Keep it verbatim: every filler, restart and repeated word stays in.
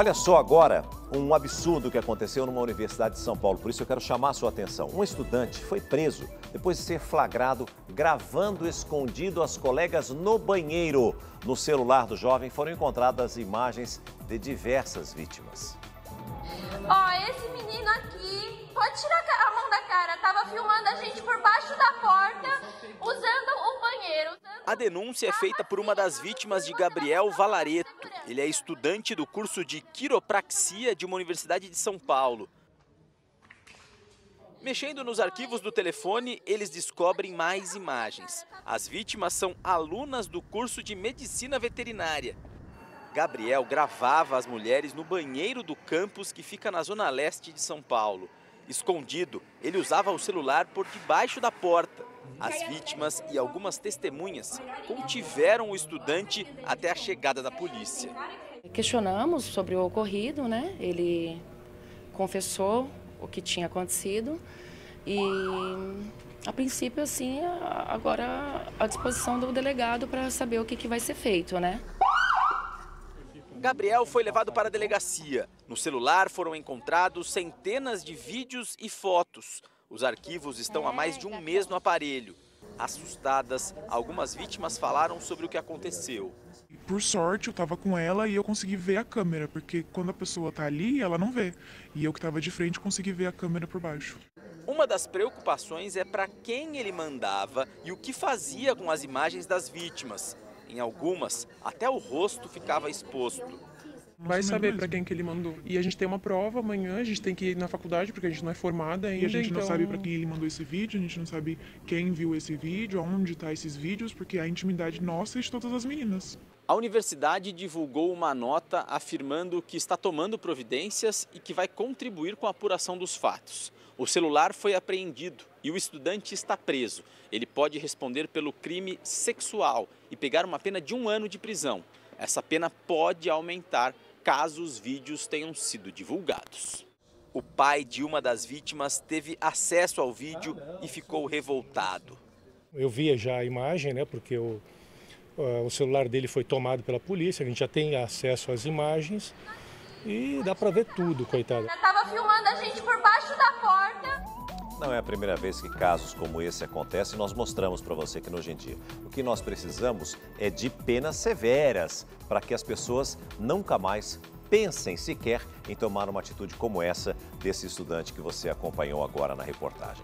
Olha só agora um absurdo que aconteceu numa universidade de São Paulo, por isso eu quero chamar a sua atenção. Um estudante foi preso depois de ser flagrado gravando escondido as colegas no banheiro. No celular do jovem foram encontradas imagens de diversas vítimas. Ó, esse menino aqui, pode tirar a mão da cara, tava filmando a gente por baixo da porta, usando o banheiro. Usando... A denúncia é feita por uma das vítimas de Gabriel Valareto. Ele é estudante do curso de quiropraxia de uma universidade de São Paulo. Mexendo nos arquivos do telefone, eles descobrem mais imagens. As vítimas são alunas do curso de medicina veterinária. Gabriel gravava as mulheres no banheiro do campus que fica na zona leste de São Paulo. Escondido, ele usava o celular por debaixo da porta. As vítimas e algumas testemunhas contiveram o estudante até a chegada da polícia. Questionamos sobre o ocorrido, né? Ele confessou o que tinha acontecido e, a princípio, assim, agora à disposição do delegado para saber o que, que vai ser feito, né? Gabriel foi levado para a delegacia. No celular foram encontrados centenas de vídeos e fotos. Os arquivos estão há mais de um mês no aparelho. Assustadas, algumas vítimas falaram sobre o que aconteceu. Por sorte, eu estava com ela e eu consegui ver a câmera, porque quando a pessoa está ali, ela não vê. E eu que estava de frente consegui ver a câmera por baixo. Uma das preocupações é para quem ele mandava e o que fazia com as imagens das vítimas. Em algumas, até o rosto ficava exposto. Vai saber para quem que ele mandou. E a gente tem uma prova amanhã, a gente tem que ir na faculdade, porque a gente não é formada ainda. E a gente então... não sabe para quem ele mandou esse vídeo, a gente não sabe quem viu esse vídeo, aonde tá esses vídeos, porque é a intimidade nossa e de todas as meninas. A universidade divulgou uma nota afirmando que está tomando providências e que vai contribuir com a apuração dos fatos. O celular foi apreendido e o estudante está preso. Ele pode responder pelo crime sexual e pegar uma pena de um ano de prisão. Essa pena pode aumentar caso os vídeos tenham sido divulgados. O pai de uma das vítimas teve acesso ao vídeo e ficou revoltado. Eu via já a imagem, né, porque eu, uh, o celular dele foi tomado pela polícia, a gente já tem acesso às imagens e dá para ver tudo, coitado. Estava filmando a gente por baixo da porta. Não é a primeira vez que casos como esse acontecem, nós mostramos para você que no Hoje em Dia. O que nós precisamos é de penas severas para que as pessoas nunca mais pensem sequer em tomar uma atitude como essa desse estudante que você acompanhou agora na reportagem.